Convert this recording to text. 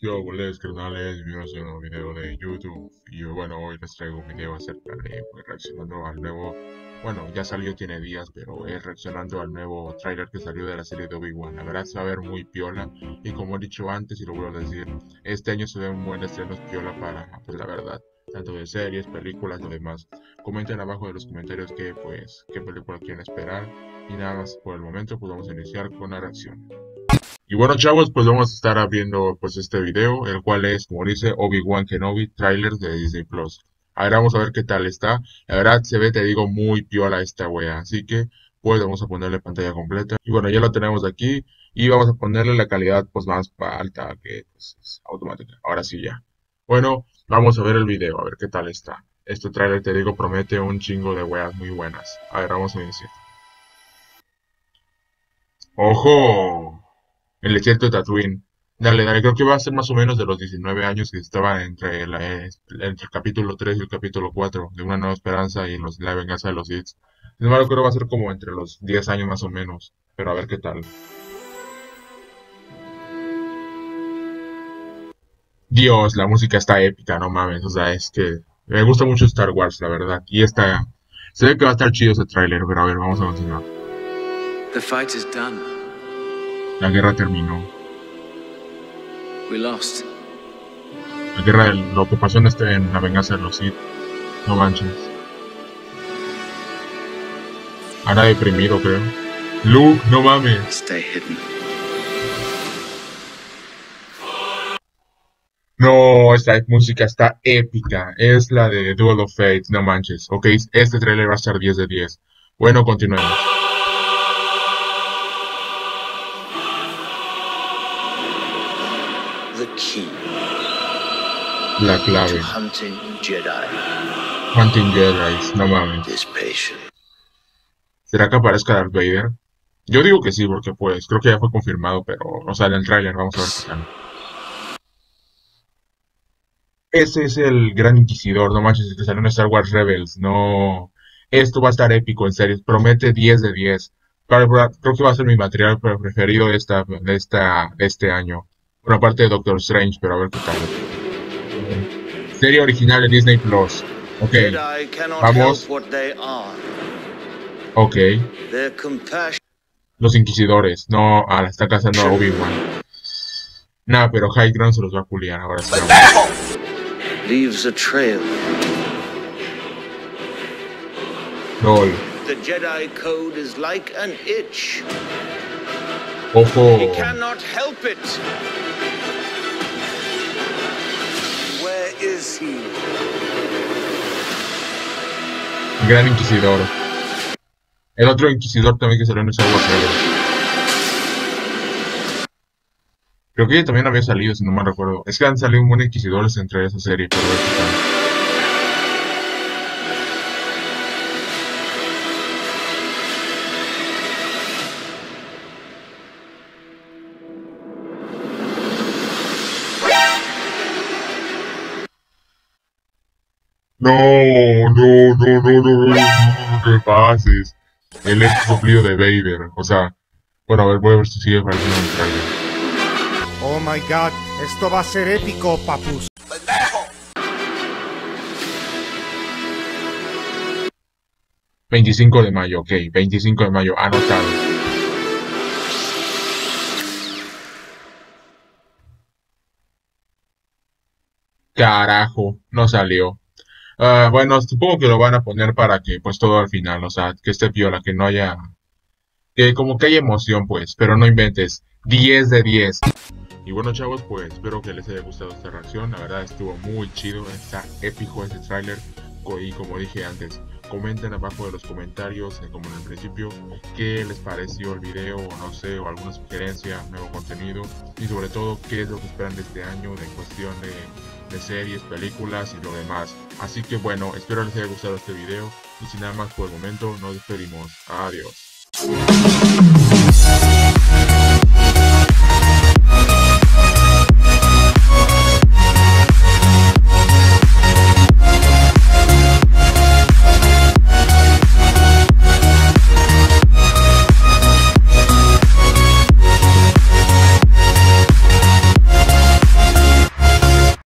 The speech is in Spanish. Yo, buenas carnales, bienvenidos a un nuevo video de YouTube. Y bueno, hoy les traigo un video acerca de reaccionando al nuevo. Bueno, ya salió, tiene días, pero es reaccionando al nuevo tráiler que salió de la serie de Obi-Wan. La verdad se va a ver muy piola, y como he dicho antes y lo vuelvo a decir, este año se ve un buen estreno piola para, pues la verdad, tanto de series, películas y demás. Comenten abajo de los comentarios que, pues, qué película quieren esperar. Y nada más por el momento, pues vamos a iniciar con la reacción. Y bueno, chavos, pues vamos a estar abriendo pues este video, el cual es, como dice, Obi-Wan Kenobi, tráiler de Disney Plus. Ahora vamos a ver qué tal está. La verdad se ve, te digo, muy piola esta wea. Así que, pues vamos a ponerle pantalla completa. Y bueno, ya lo tenemos aquí. Y vamos a ponerle la calidad, pues más alta, que pues, es automática. Ahora sí ya. Bueno, vamos a ver el video, a ver qué tal está. Este trailer, te digo, promete un chingo de weas muy buenas. A ver, vamos a iniciar. ¡Ojo! El desierto de Tatooine. Dale, creo que va a ser más o menos de los 19 años que estaba entre el capítulo 3 y el capítulo 4 de Una Nueva Esperanza y La Venganza de los Sith. Sin embargo, creo que va a ser como entre los 10 años más o menos, pero a ver qué tal. Dios, la música está épica, no mames, o sea, es que me gusta mucho Star Wars, la verdad, y esta, se ve que va a estar chido ese tráiler, pero a ver, vamos a continuar. La guerra terminó. La guerra de la ocupación está en La Venganza de los Sith. No manches. Ahora deprimido, creo. Luke, no mames. No, esta música está épica. Es la de Duel of Fates, no manches. Ok, este trailer va a estar 10 de 10. Bueno, continuemos. La clave. Hunting Jedi, no mames. ¿Será que aparezca Darth Vader? Yo digo que sí, porque pues creo que ya fue confirmado, pero no sale el trailer, vamos a ver qué tal. Ese es el gran inquisidor, no manches, que salió en Star Wars Rebels, no. Esto va a estar épico, en serio, promete 10 de 10. Creo que va a ser mi material preferido de este año. Bueno, aparte de Doctor Strange, pero a ver qué tal. Serie original de Disney Plus. Ok, vamos. Ok. Los Inquisidores. No, a la está cazando a Obi-Wan. Nah, pero High Ground se los va a culiar ahora. LOL. The Jedi Code is like an itch. Ojo. Gran Inquisidor. El otro Inquisidor también que salió en el Star Wars Rebels. Creo que ella también había salido, si no mal recuerdo. Es que han salido un buen Inquisidores entre esa serie, pero No, te pases. El ex soplido de Vader. O sea, bueno, a ver, voy a ver si sigue apareciendo en el trailer. Oh my god, esto va a ser épico, papus. ¡Pendejo! 25 de mayo, ok, 25 de mayo, anotado. Carajo, no salió. Bueno, supongo que lo van a poner para que pues todo al final, o sea, que esté piola, que no haya, que como que haya emoción pues, pero no inventes, 10 de 10. Y bueno chavos, pues espero que les haya gustado esta reacción, la verdad estuvo muy chido, está épico este tráiler, y como dije antes, comenten abajo de los comentarios, como en el principio, qué les pareció el video, o no sé, o alguna sugerencia, nuevo contenido, y sobre todo, qué es lo que esperan de este año, de cuestión de series, películas y lo demás. Así que bueno, espero les haya gustado este video y sin nada más por el momento nos despedimos. Adiós.